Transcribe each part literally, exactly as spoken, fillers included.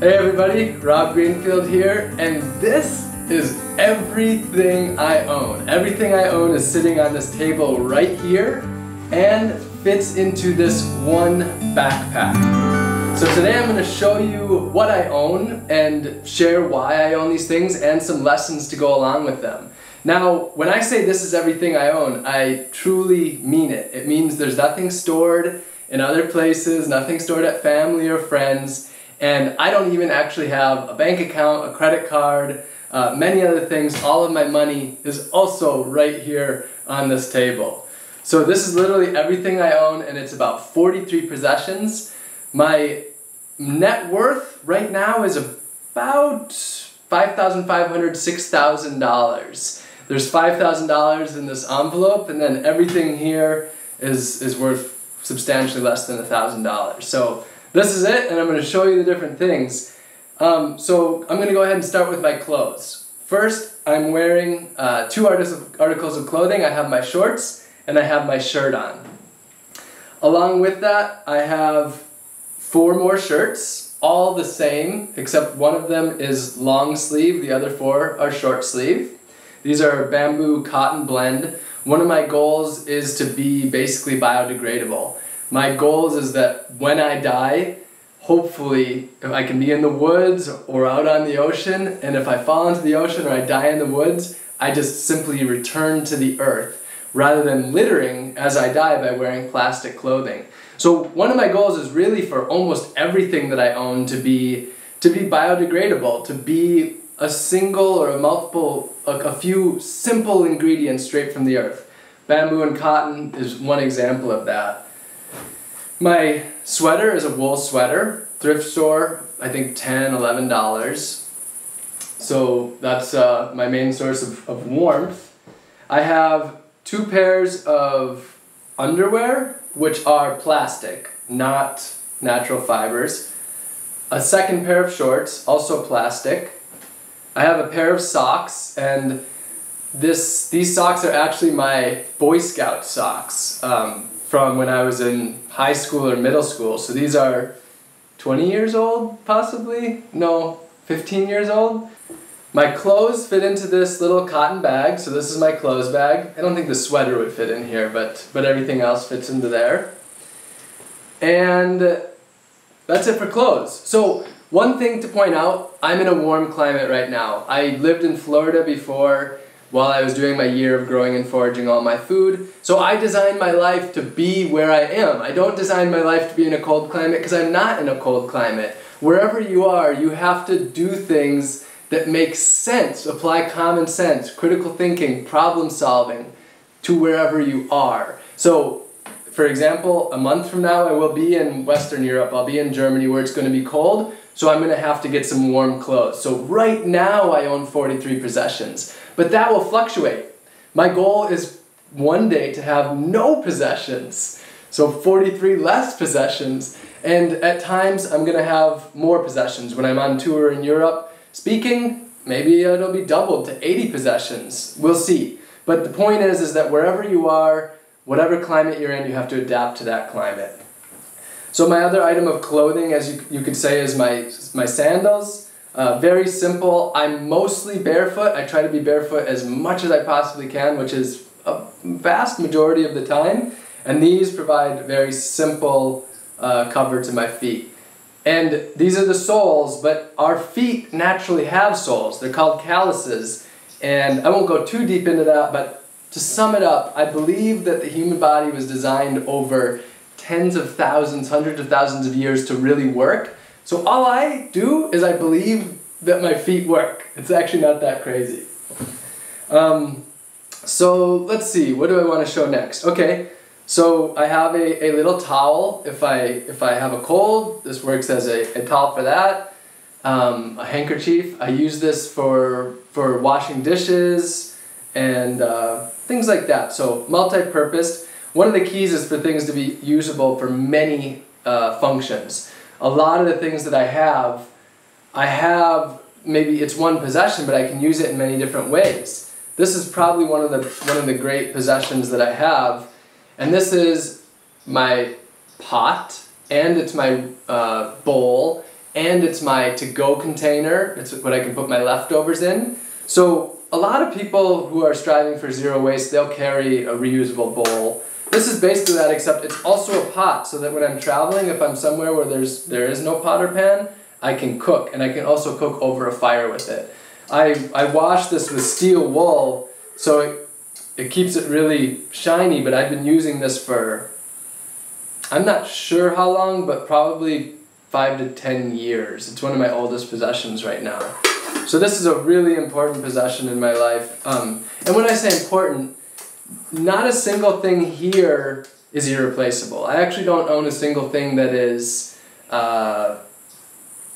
Hey everybody, Rob Greenfield here, and this is everything I own. Everything I own is sitting on this table right here and fits into this one backpack. So today I'm going to show you what I own and share why I own these things and some lessons to go along with them. Now, when I say this is everything I own, I truly mean it. It means there's nothing stored in other places, nothing stored at family or friends. And I don't even actually have a bank account, a credit card, uh, many other things. All of my money is also right here on this table. So this is literally everything I own, and it's about forty-three possessions. My net worth right now is about five thousand five hundred dollars, six thousand dollars. There's five thousand dollars in this envelope, and then everything here is, is worth substantially less than one thousand dollars. So this is it, and I'm going to show you the different things. Um, so I'm going to go ahead and start with my clothes. First, I'm wearing uh, two articles of clothing. I have my shorts, and I have my shirt on. Along with that, I have four more shirts, all the same, except one of them is long sleeve. The other four are short sleeve. These are bamboo cotton blend. One of my goals is to be basically biodegradable. My goals is that when I die, hopefully, if I can be in the woods or out on the ocean, and if I fall into the ocean or I die in the woods, I just simply return to the earth, rather than littering as I die by wearing plastic clothing. So one of my goals is really for almost everything that I own to be, to be biodegradable, to be a single or a multiple, a, a few simple ingredients straight from the earth. Bamboo and cotton is one example of that. My sweater is a wool sweater, thrift store, I think ten dollars, eleven dollars. So that's uh, my main source of, of warmth. I have two pairs of underwear, which are plastic, not natural fibers. A second pair of shorts, also plastic. I have a pair of socks, and this these socks are actually my Boy Scout socks. Um, from when I was in high school or middle school. So these are twenty years old, possibly? No, fifteen years old. My clothes fit into this little cotton bag, so this is my clothes bag. I don't think the sweater would fit in here, but, but everything else fits into there. And that's it for clothes. So one thing to point out, I'm in a warm climate right now. I lived in Florida before, while I was doing my year of growing and foraging all my food. So I designed my life to be where I am. I don't design my life to be in a cold climate because I'm not in a cold climate. Wherever you are, you have to do things that make sense, apply common sense, critical thinking, problem solving to wherever you are. So, for example, a month from now I will be in Western Europe. I'll be in Germany where it's going to be cold, so I'm going to have to get some warm clothes. So right now I own forty-three possessions. But that will fluctuate. My goal is one day to have no possessions, so forty-three less possessions, and at times I'm going to have more possessions. When I'm on tour in Europe speaking, maybe it'll be doubled to eighty possessions. We'll see. But the point is, is that wherever you are, whatever climate you're in, you have to adapt to that climate. So my other item of clothing, as you, you could say, is my, my sandals. Uh, very simple. I'm mostly barefoot. I try to be barefoot as much as I possibly can, which is a vast majority of the time. And these provide very simple uh, cover to my feet. And these are the soles, but our feet naturally have soles. They're called calluses. And I won't go too deep into that, but to sum it up, I believe that the human body was designed over tens of thousands, hundreds of thousands of years to really work. So all I do is I believe that my feet work. It's actually not that crazy. Um, so let's see, what do I want to show next? Okay, so I have a, a little towel. If I, if I have a cold, this works as a, a towel for that. Um, a handkerchief, I use this for, for washing dishes and uh, things like that. So multi-purposed. One of the keys is for things to be usable for many uh, functions. A lot of the things that I have, I have, maybe it's one possession, but I can use it in many different ways. This is probably one of the, one of the great possessions that I have, and this is my pot, and it's my uh, bowl, and it's my to-go container. It's what I can put my leftovers in. So a lot of people who are striving for zero waste, they'll carry a reusable bowl. This is basically that, except it's also a pot, so that when I'm traveling, if I'm somewhere where there's there is no pot or pan, I can cook, and I can also cook over a fire with it. I, I washed this with steel wool, so it, it keeps it really shiny, but I've been using this for, I'm not sure how long, but probably five to ten years. It's one of my oldest possessions right now. So this is a really important possession in my life. Um, and when I say important, not a single thing here is irreplaceable. I actually don't own a single thing that is uh,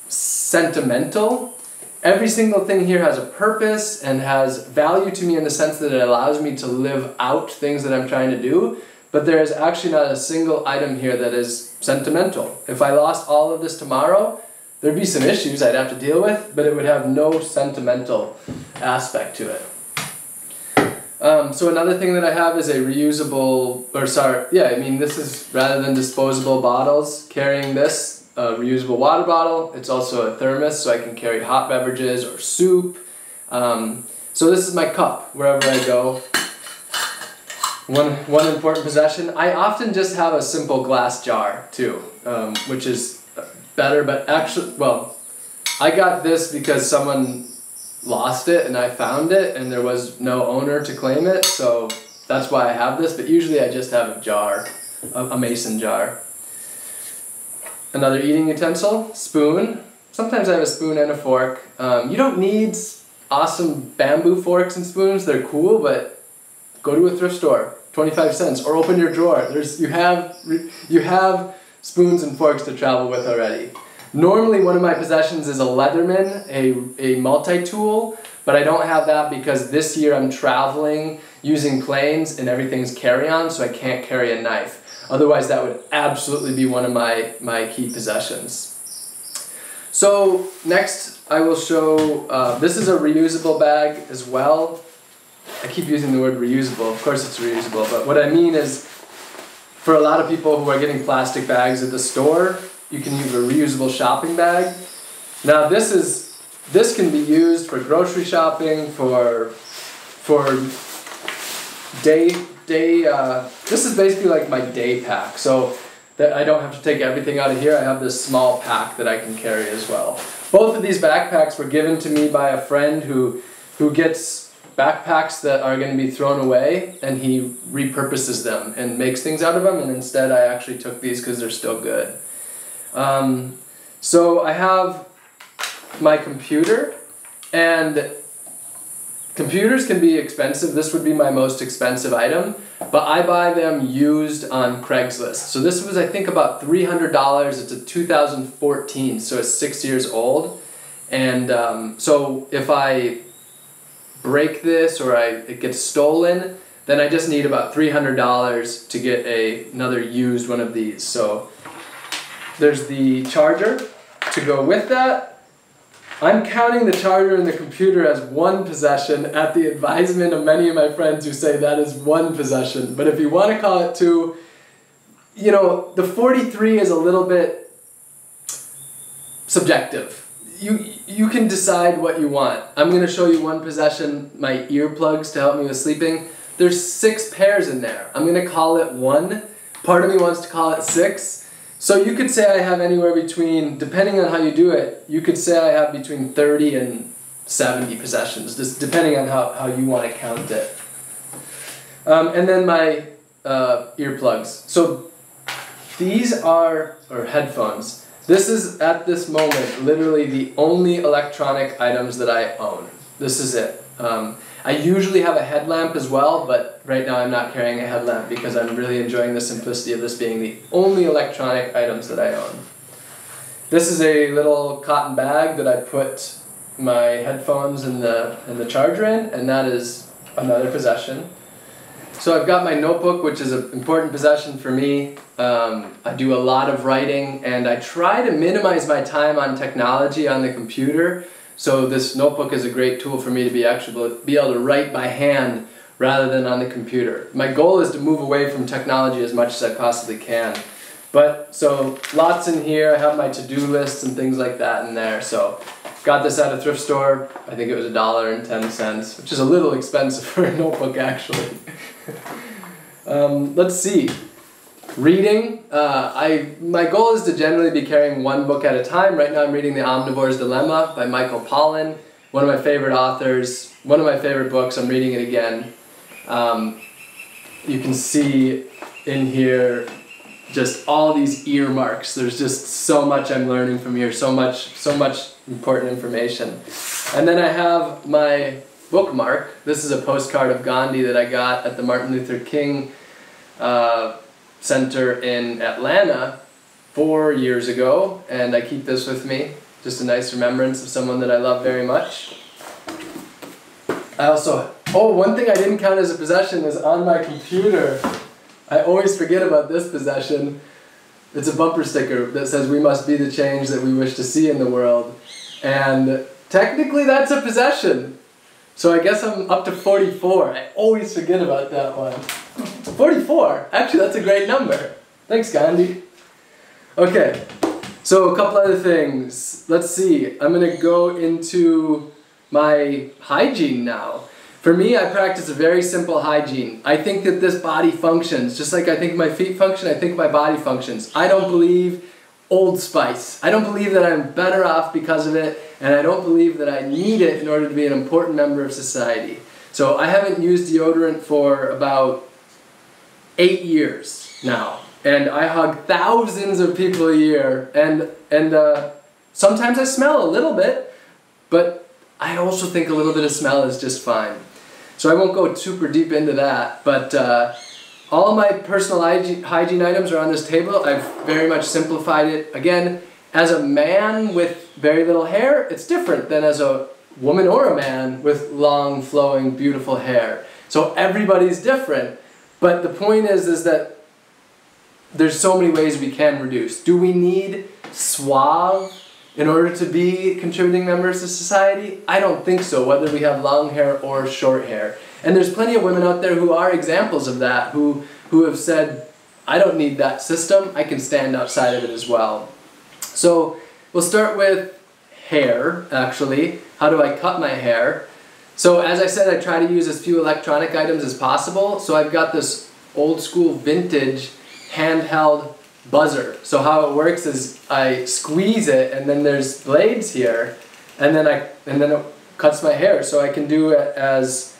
sentimental. Every single thing here has a purpose and has value to me in the sense that it allows me to live out things that I'm trying to do, but there is actually not a single item here that is sentimental. If I lost all of this tomorrow, there'd be some issues I'd have to deal with, but it would have no sentimental aspect to it. Um, so another thing that I have is a reusable, or sorry, yeah, I mean this is, rather than disposable bottles, carrying this, a reusable water bottle. It's also a thermos, so I can carry hot beverages or soup. Um, so this is my cup, wherever I go. One, one important possession. I often just have a simple glass jar, too, um, which is better, but actually, well, I got this because someone lost it and I found it and there was no owner to claim it, so that's why I have this, but usually I just have a jar, a mason jar. Another eating utensil, spoon. Sometimes I have a spoon and a fork. Um, you don't need awesome bamboo forks and spoons, they're cool, but go to a thrift store, twenty-five cents, or open your drawer. There's, you have, you have spoons and forks to travel with already. Normally one of my possessions is a Leatherman, a, a multi-tool, but I don't have that because this year I'm traveling using planes and everything's carry-on, so I can't carry a knife. Otherwise that would absolutely be one of my, my key possessions. So next I will show, uh, this is a reusable bag as well. I keep using the word reusable, of course it's reusable, but what I mean is for a lot of people who are getting plastic bags at the store, you can use a reusable shopping bag. Now this is, this can be used for grocery shopping, for, for day, day uh, this is basically like my day pack, so that I don't have to take everything out of here, I have this small pack that I can carry as well. Both of these backpacks were given to me by a friend who, who gets backpacks that are going to be thrown away, and he repurposes them and makes things out of them, and instead I actually took these because they're still good. Um, so I have my computer, and computers can be expensive. This would be my most expensive item, but I buy them used on Craigslist. So this was, I think, about three hundred dollars. It's a two thousand fourteen, so it's six years old. And um, so if I break this or I, it gets stolen, then I just need about three hundred dollars to get a, another used one of these. So there's the charger to go with that. I'm counting the charger and the computer as one possession at the advisement of many of my friends who say that is one possession. But if you want to call it two, you know, the forty-three is a little bit subjective. You, you can decide what you want. I'm going to show you one possession, my earplugs to help me with sleeping. There's six pairs in there. I'm going to call it one. Part of me wants to call it six. So you could say I have anywhere between, depending on how you do it, you could say I have between thirty and seventy possessions, just depending on how, how you want to count it. Um, and then my uh, earplugs. So these are, or headphones, this is at this moment literally the only electronic items that I own. This is it. Um, I usually have a headlamp as well, but right now I'm not carrying a headlamp because I'm really enjoying the simplicity of this being the only electronic items that I own. This is a little cotton bag that I put my headphones and the, and the charger in, and that is another possession. So I've got my notebook, which is an important possession for me. Um, I do a lot of writing, and I try to minimize my time on technology on the computer. So this notebook is a great tool for me to be actually be able to write by hand rather than on the computer. My goal is to move away from technology as much as I possibly can. But so lots in here. I have my to-do lists and things like that in there. So got this at a thrift store. I think it was a dollar and ten cents, which is a little expensive for a notebook actually. um, let's see. Reading. Uh, I my goal is to generally be carrying one book at a time. Right now I'm reading The Omnivore's Dilemma by Michael Pollan, one of my favorite authors, one of my favorite books. I'm reading it again. Um, you can see in here just all these earmarks. There's just so much I'm learning from here, so much, so much important information. And then I have my bookmark. This is a postcard of Gandhi that I got at the Martin Luther King uh, Center in Atlanta four years ago, and I keep this with me. Just a nice remembrance of someone that I love very much. I also, oh, one thing I didn't count as a possession is on my computer. I always forget about this possession. It's a bumper sticker that says we must be the change that we wish to see in the world. And technically that's a possession. So I guess I'm up to forty-four. I always forget about that one. forty-four, actually that's a great number. Thanks, Gandhi. Okay, so a couple other things. Let's see, I'm gonna go into my hygiene now. For me, I practice a very simple hygiene. I think that this body functions, just like I think my feet function, I think my body functions. I don't believe Old Spice. I don't believe that I'm better off because of it, and I don't believe that I need it in order to be an important member of society. So I haven't used deodorant for about eight years now, and I hug thousands of people a year, and, and uh, sometimes I smell a little bit, but I also think a little bit of smell is just fine. So I won't go super deep into that, but uh, all my personal hygiene items are on this table. I've very much simplified it. Again, as a man with very little hair, it's different than as a woman or a man with long, flowing, beautiful hair. So everybody's different, but the point is, is that there's so many ways we can reduce. Do we need Suave in order to be contributing members of society? I don't think so, whether we have long hair or short hair. And there's plenty of women out there who are examples of that, who, who have said, I don't need that system, I can stand outside of it as well. So we'll start with hair, actually. How do I cut my hair? So as I said, I try to use as few electronic items as possible. So I've got this old school vintage handheld buzzer. So how it works is I squeeze it, and then there's blades here, and then I and then it cuts my hair. So I can do it as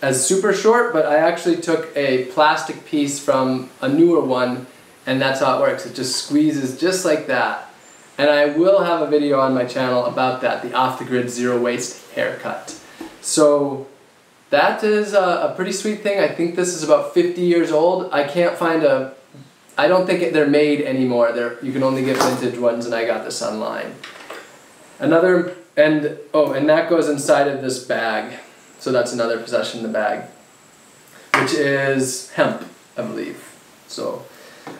as super short, but I actually took a plastic piece from a newer one, and that's how it works. It just squeezes just like that. And I will have a video on my channel about that, the off the grid zero waste haircut. So that is a, a pretty sweet thing. I think this is about fifty years old. I can't find a I don't think they're made anymore. They're, you can only get vintage ones, and I got this online. Another, and oh, and that goes inside of this bag. So that's another possession in the bag, which is hemp, I believe. So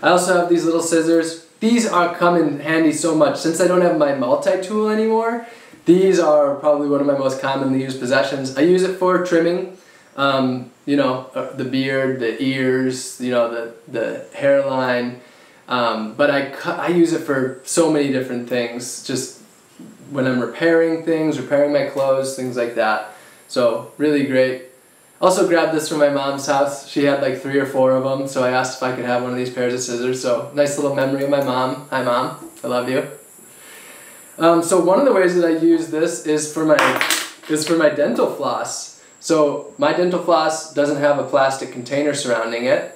I also have these little scissors. These are come in handy so much. Since I don't have my multi-tool anymore, these are probably one of my most commonly used possessions. I use it for trimming. Um, you know, the beard, the ears, you know, the, the hairline, um, but I, I use it for so many different things, just when I'm repairing things, repairing my clothes, things like that. So really great. Also grabbed this from my mom's house. She had like three or four of them, so I asked if I could have one of these pairs of scissors, so nice little memory of my mom. Hi mom, I love you. Um, so one of the ways that I use this is for my, is for my dental floss. So my dental floss doesn't have a plastic container surrounding it.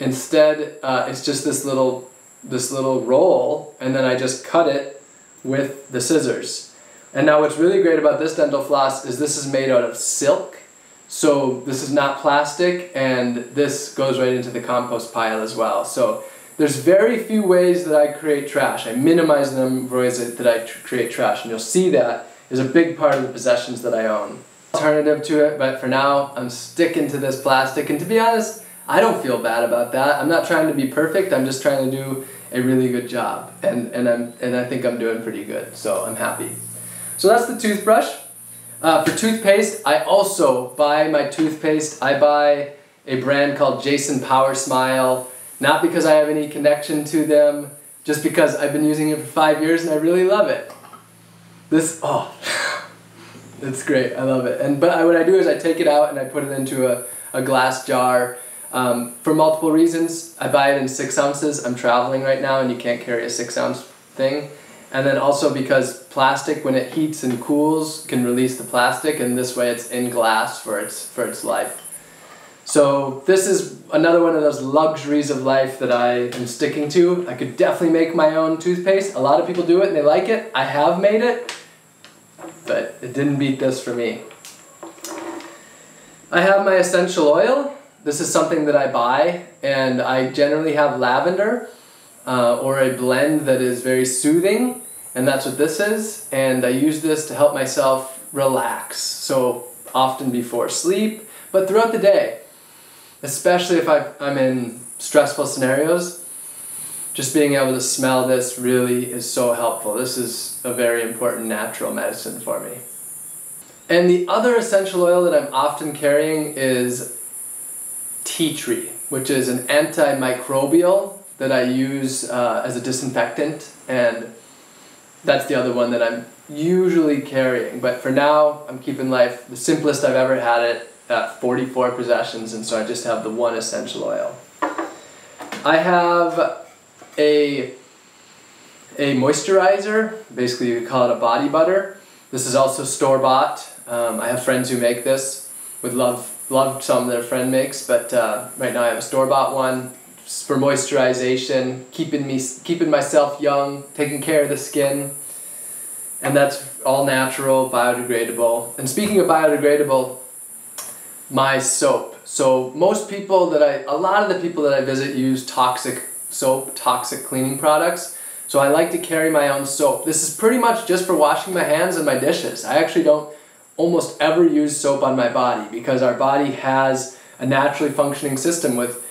Instead, uh, it's just this little, this little roll, and then I just cut it with the scissors. And now what's really great about this dental floss is this is made out of silk. So this is not plastic, and this goes right into the compost pile as well. So there's very few ways that I create trash. I minimize the number of ways that I tr- create trash, and you'll see that is a big part of the possessions that I own. Alternative to it, but for now I'm sticking to this plastic, and to be honest, I don't feel bad about that. I'm not trying to be perfect, I'm just trying to do a really good job, and and I'm and I think I'm doing pretty good, so I'm happy. So that's the toothbrush. Uh, for toothpaste, I also buy my toothpaste. I buy a brand called Jason Power Smile. Not because I have any connection to them, just because I've been using it for five years and I really love it. This, oh, it's great, I love it. And But what I do is I take it out and I put it into a, a glass jar um, for multiple reasons. I buy it in six ounces. I'm traveling right now and you can't carry a six ounce thing. And then also because plastic, when it heats and cools, can release the plastic, and this way it's in glass for its, for its life. So this is another one of those luxuries of life that I am sticking to. I could definitely make my own toothpaste. A lot of people do it and they like it. I have made it, but it didn't beat this for me. I have my essential oil. This is something that I buy, and I generally have lavender. Uh, or a blend that is very soothing, and that's what this is, and I use this to help myself relax, so often before sleep, but throughout the day, especially if I, I'm in stressful scenarios, just being able to smell this really is so helpful. This is a very important natural medicine for me. And the other essential oil that I'm often carrying is tea tree, which is an antimicrobial that I use uh, as a disinfectant, and that's the other one that I'm usually carrying. But for now, I'm keeping life the simplest I've ever had it at forty-four possessions, and so I just have the one essential oil. I have a, a moisturizer, basically you call it a body butter. This is also store-bought. Um, I have friends who make this. Would love, love some that a friend makes, but uh, right now I have a store-bought one. For moisturization, keeping me, keeping myself young, taking care of the skin, and that's all natural, biodegradable. And speaking of biodegradable, my soap. So most people that I, a lot of the people that I visit use toxic soap, toxic cleaning products. So I like to carry my own soap. This is pretty much just for washing my hands and my dishes. I actually don't almost ever use soap on my body because our body has a naturally functioning system with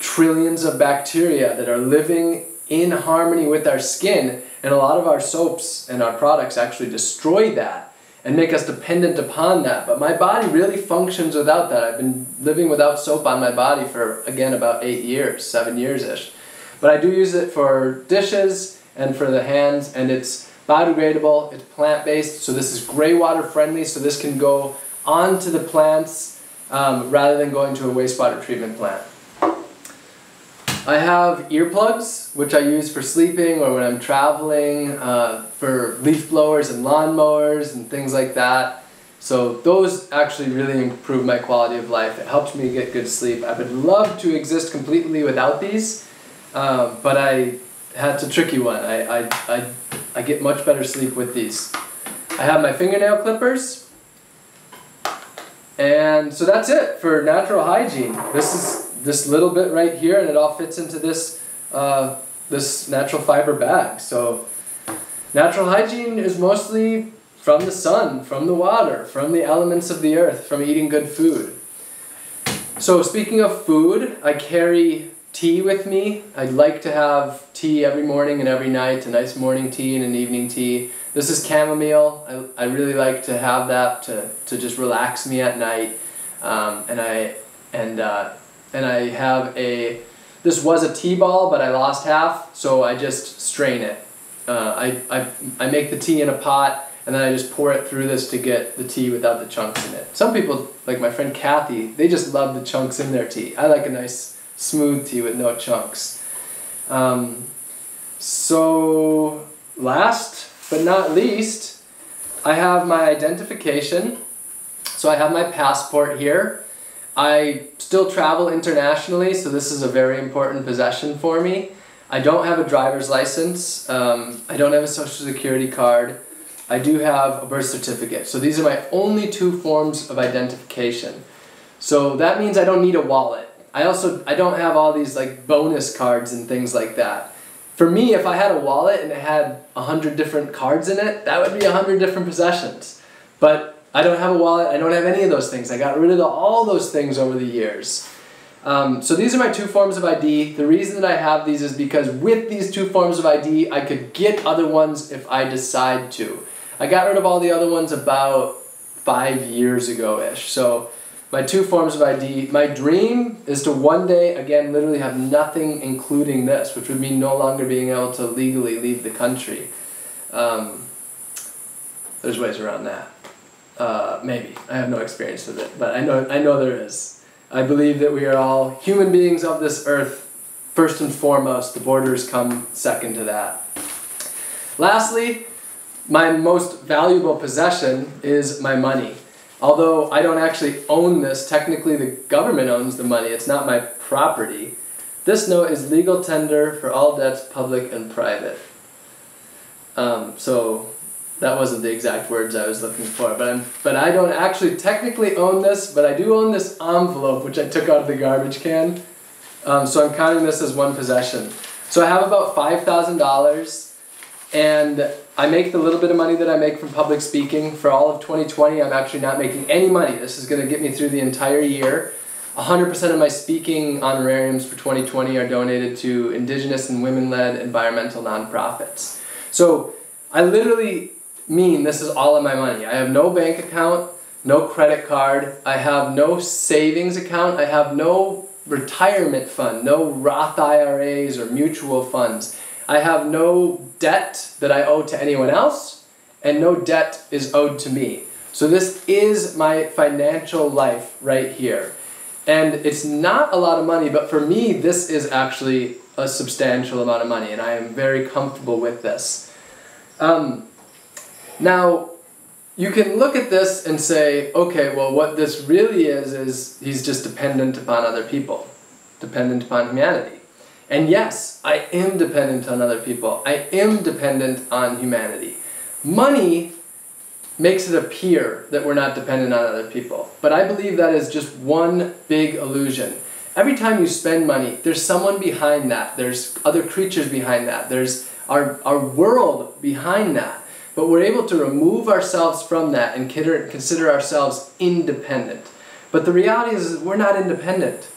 trillions of bacteria that are living in harmony with our skin, and a lot of our soaps and our products actually destroy that and make us dependent upon that. But my body really functions without that. I've been living without soap on my body for, again, about eight years, seven years-ish. But I do use it for dishes and for the hands, and it's biodegradable, it's plant-based, so this is gray water friendly, so this can go onto the plants um, rather than going to a wastewater treatment plant. I have earplugs, which I use for sleeping or when I'm traveling, uh, for leaf blowers and lawnmowers and things like that. So those actually really improve my quality of life. It helps me get good sleep. I would love to exist completely without these, uh, but I, that's a tricky one. I, I, I, I get much better sleep with these. I have my fingernail clippers. And so that's it for natural hygiene. This is this little bit right here, and it all fits into this uh, this natural fiber bag. So natural hygiene is mostly from the sun, from the water, from the elements of the earth, from eating good food. So speaking of food, I carry tea with me. I'd like to have tea every morning and every night, a nice morning tea and an evening tea. This is chamomile. I, I really like to have that to, to just relax me at night. Um, and I, and uh, And I have a, this was a tea ball, but I lost half, so I just strain it. Uh, I, I, I make the tea in a pot, and then I just pour it through this to get the tea without the chunks in it. Some people, like my friend Kathy, they just love the chunks in their tea. I like a nice smooth tea with no chunks. Um, so last but not least, I have my identification. So I have my passport here. I still travel internationally, so this is a very important possession for me. I don't have a driver's license. Um, I don't have a social security card. I do have a birth certificate. So these are my only two forms of identification. So that means I don't need a wallet. I also I don't have all these like bonus cards and things like that. For me, if I had a wallet and it had a hundred different cards in it, that would be a hundred different possessions. But I don't have a wallet, I don't have any of those things. I got rid of the, all those things over the years. Um, so these are my two forms of I D. The reason that I have these is because with these two forms of I D, I could get other ones if I decide to. I got rid of all the other ones about five years ago-ish. So My two forms of I D, my dream is to one day, again, literally have nothing including this, which would mean no longer being able to legally leave the country. Um, there's ways around that. Uh, maybe. I have no experience with it, but I know, I know there is. I believe that we are all human beings of this earth, first and foremost. The borders come second to that. Lastly, my most valuable possession is my money. Although I don't actually own this, technically the government owns the money, it's not my property. This note is legal tender for all debts, public and private. Um, so that wasn't the exact words I was looking for, but, I'm, but I don't actually technically own this, but I do own this envelope, which I took out of the garbage can. Um, so I'm counting this as one possession. So I have about five thousand dollars. And I make the little bit of money that I make from public speaking. For all of twenty twenty, I'm actually not making any money. This is going to get me through the entire year. one hundred percent of my speaking honorariums for twenty twenty are donated to indigenous and women-led environmental nonprofits. So I literally mean this is all of my money. I have no bank account, no credit card. I have no savings account. I have no retirement fund, no Roth I R As or mutual funds. I have no debt that I owe to anyone else, and no debt is owed to me. So this is my financial life right here. And it's not a lot of money, but for me, this is actually a substantial amount of money, and I am very comfortable with this. Um, now, you can look at this and say, okay, well, what this really is, is he's just dependent upon other people, dependent upon humanity. And yes, I am dependent on other people. I am dependent on humanity. Money makes it appear that we're not dependent on other people. But I believe that is just one big illusion. Every time you spend money, there's someone behind that. There's other creatures behind that. There's our, our world behind that. But we're able to remove ourselves from that and consider ourselves independent. But the reality is we're not independent.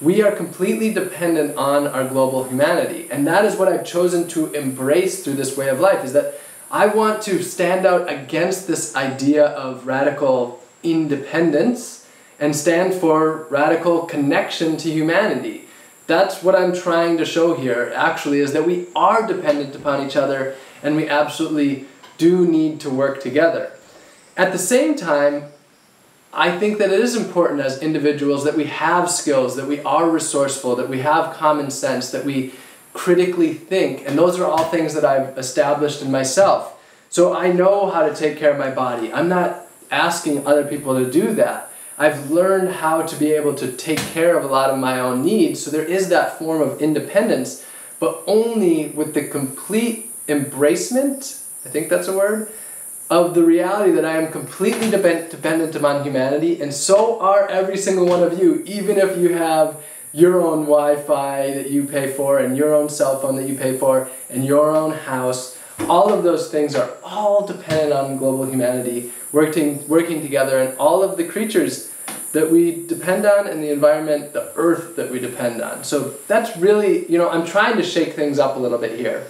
We are completely dependent on our global humanity. And that is what I've chosen to embrace through this way of life, is that I want to stand out against this idea of radical independence and stand for radical connection to humanity. That's what I'm trying to show here, actually, is that we are dependent upon each other and we absolutely do need to work together. At the same time, I think that it is important as individuals that we have skills, that we are resourceful, that we have common sense, that we critically think, and those are all things that I've established in myself. So I know how to take care of my body. I'm not asking other people to do that. I've learned how to be able to take care of a lot of my own needs, so there is that form of independence, but only with the complete embracement, I think that's a word, of the reality that I am completely depend dependent upon humanity, and so are every single one of you, even if you have your own Wi-Fi that you pay for, and your own cell phone that you pay for, and your own house. All of those things are all dependent on global humanity, working, working together, and all of the creatures that we depend on, and the environment, the earth that we depend on. So that's really, you know, I'm trying to shake things up a little bit here.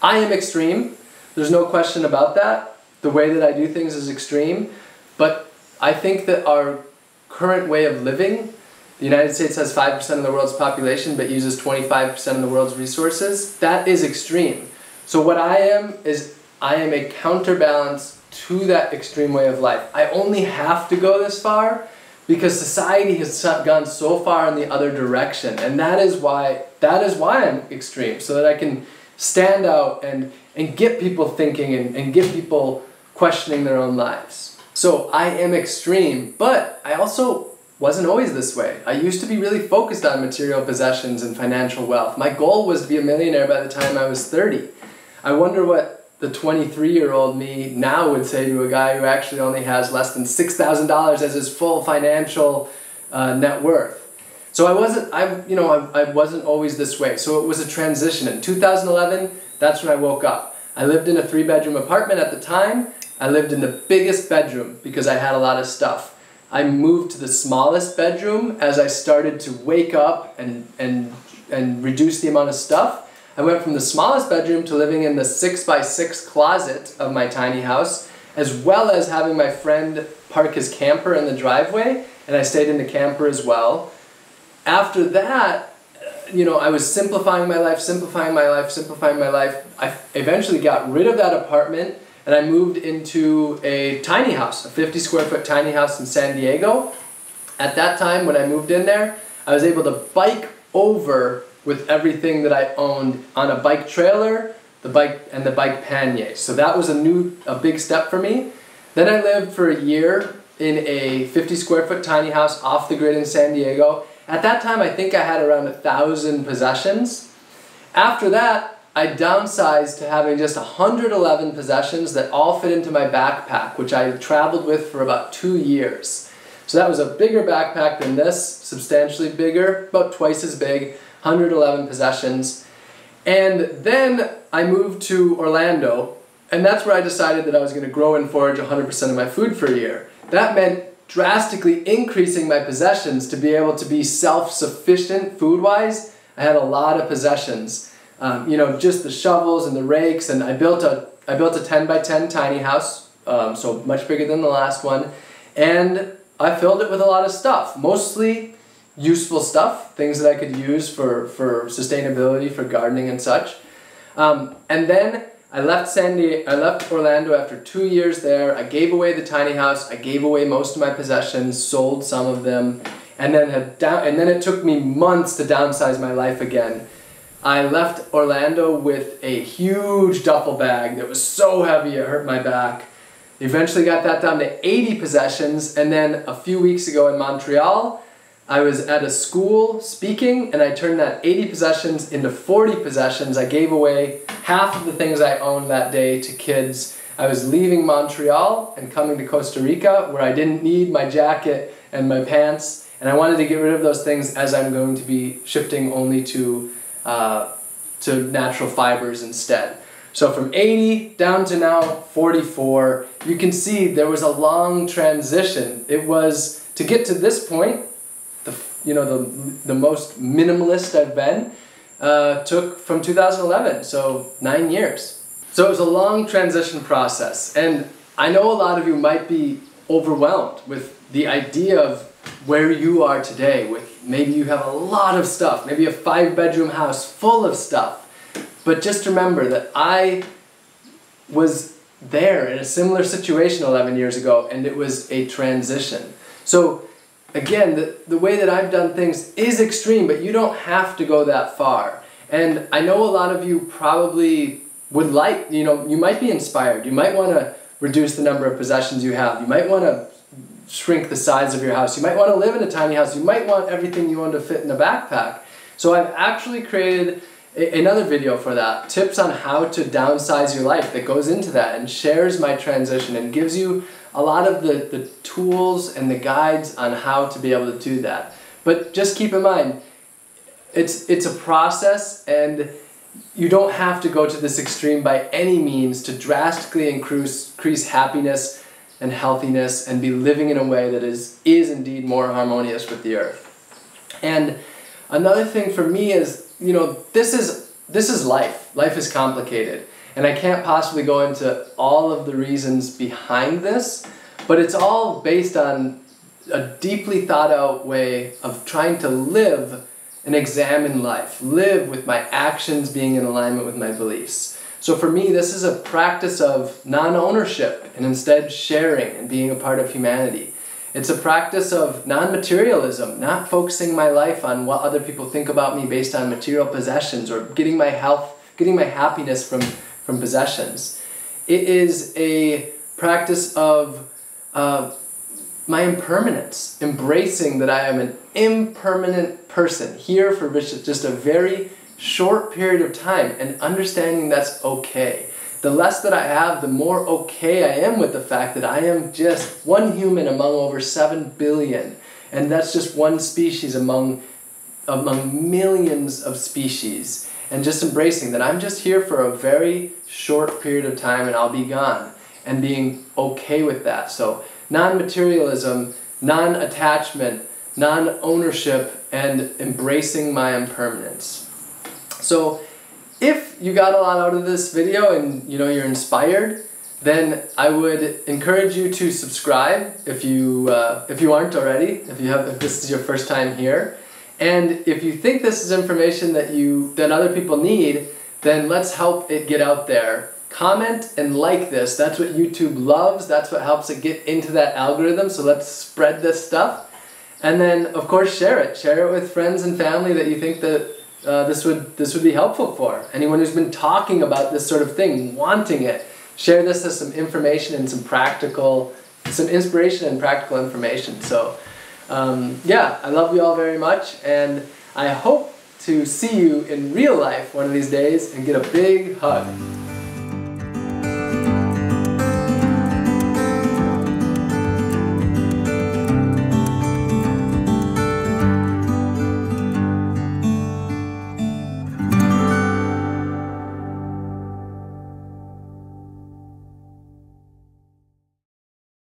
I am extreme. There's no question about that. The way that I do things is extreme, but I think that our current way of living, the United States has five percent of the world's population but uses twenty-five percent of the world's resources, that is extreme. So what I am is I am a counterbalance to that extreme way of life. I only have to go this far because society has gone so far in the other direction, and that is why, that is why I'm extreme, so that I can stand out and, and get people thinking and, and get people questioning their own lives. So I am extreme, but I also wasn't always this way. I used to be really focused on material possessions and financial wealth. My goal was to be a millionaire by the time I was thirty. I wonder what the twenty-three-year-old me now would say to a guy who actually only has less than six thousand dollars as his full financial uh, net worth. So I wasn't, I, you know, I, I wasn't always this way. So it was a transition. In two thousand eleven, that's when I woke up. I lived in a three-bedroom apartment at the time. I lived in the biggest bedroom because I had a lot of stuff. I moved to the smallest bedroom as I started to wake up and, and, and reduce the amount of stuff. I went from the smallest bedroom to living in the six by six closet of my tiny house, as well as having my friend park his camper in the driveway, and I stayed in the camper as well. After that, you know, I was simplifying my life, simplifying my life, simplifying my life. I eventually got rid of that apartment and I moved into a tiny house, a fifty square foot tiny house in San Diego. At that time, when I moved in there, I was able to bike over with everything that I owned on a bike trailer, the bike and the bike pannier. So that was a new, a big step for me. Then I lived for a year in a fifty square foot tiny house off the grid in San Diego. At that time, I think I had around a thousand possessions. After that, I downsized to having just one hundred eleven possessions that all fit into my backpack, which I traveled with for about two years. So that was a bigger backpack than this, substantially bigger, about twice as big, one hundred eleven possessions. And then I moved to Orlando, and that's where I decided that I was gonna grow and forage one hundred percent of my food for a year. That meant drastically increasing my possessions to be able to be self-sufficient food-wise. I had a lot of possessions. Um, you know, just the shovels and the rakes, and I built a, I built a ten by ten tiny house, um, so much bigger than the last one, and I filled it with a lot of stuff, mostly useful stuff, things that I could use for, for sustainability, for gardening and such. Um, and then I left San Diego, I left Orlando after two years there. I gave away the tiny house, I gave away most of my possessions, sold some of them, and then, had down, and then it took me months to downsize my life again. I left Orlando with a huge duffel bag that was so heavy it hurt my back. Eventually got that down to eighty possessions, and then a few weeks ago in Montreal, I was at a school speaking, and I turned that eighty possessions into forty possessions. I gave away half of the things I owned that day to kids. I was leaving Montreal and coming to Costa Rica, where I didn't need my jacket and my pants, and I wanted to get rid of those things as I'm going to be shifting only to, uh, to natural fibers instead. So from eighty down to now forty-four, you can see there was a long transition. It was, to get to this point, the, you know, the, the most minimalist I've been, uh, took from two thousand eleven, so nine years. So it was a long transition process, and I know a lot of you might be overwhelmed with the idea of where you are today, with maybe you have a lot of stuff, maybe a five-bedroom house full of stuff. But just remember that I was there in a similar situation eleven years ago, and it was a transition. So again, the, the way that I've done things is extreme, but you don't have to go that far. And I know a lot of you probably would like, you know, you might be inspired. You might want to reduce the number of possessions you have. You might want to shrink the size of your house. You might want to live in a tiny house. You might want everything you own to fit in a backpack. So I've actually created another video for that, tips on how to downsize your life, that goes into that and shares my transition and gives you a lot of the, the tools and the guides on how to be able to do that. But just keep in mind, it's, it's a process, and you don't have to go to this extreme by any means to drastically increase, increase happiness and healthiness and be living in a way that is, is indeed more harmonious with the earth. And another thing for me is, you know, this is, this is life. Life is complicated, and I can't possibly go into all of the reasons behind this, but it's all based on a deeply thought out way of trying to live and examine life, live with my actions being in alignment with my beliefs. So for me, this is a practice of non-ownership and instead sharing and being a part of humanity. It's a practice of non-materialism, not focusing my life on what other people think about me based on material possessions, or getting my health, getting my happiness from, from possessions. It is a practice of uh, my impermanence, embracing that I am an impermanent person here for just a very short period of time, and understanding that's okay. The less that I have, the more okay I am with the fact that I am just one human among over seven billion. And that's just one species among, among millions of species. And just embracing that I'm just here for a very short period of time and I'll be gone. And being okay with that. So non-materialism, non-attachment, non-ownership, and imbracing my impermanence. So if you got a lot out of this video and you know you're inspired, then I would encourage you to subscribe if you uh, if you aren't already, if you have if this is your first time here. And if you think this is information that you that other people need, then let's help it get out there. Comment and like this. That's what YouTube loves. That's what helps it get into that algorithm. So let's spread this stuff. And then, of course, share it. Share it with friends and family that you think that uh, this would this would be helpful for. Anyone who's been talking about this sort of thing, wanting it, share this as some information and some practical, some inspiration and practical information. So, um, yeah, I love you all very much, and I hope to see you in real life one of these days and get a big hug.